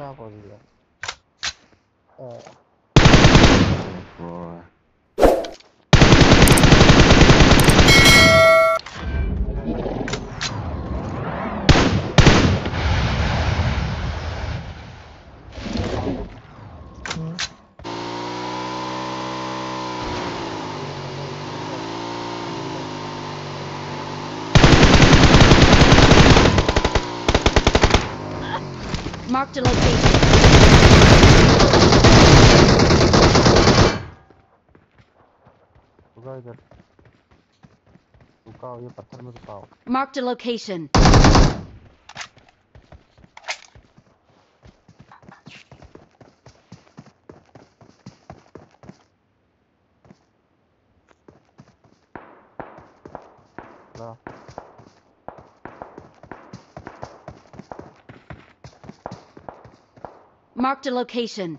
यहाँ पहुंच गया। Marked a location. Marked a location. No. Marked a location.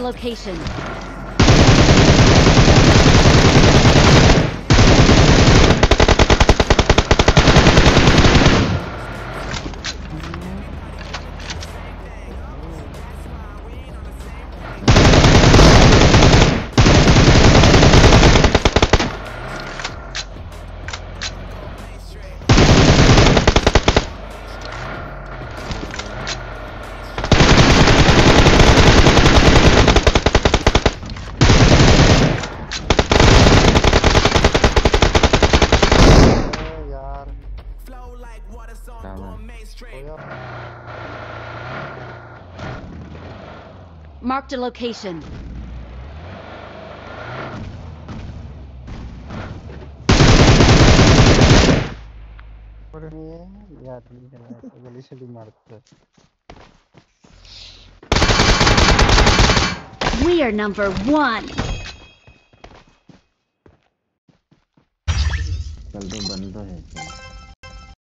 Marked a location. Marked a location. We are number one.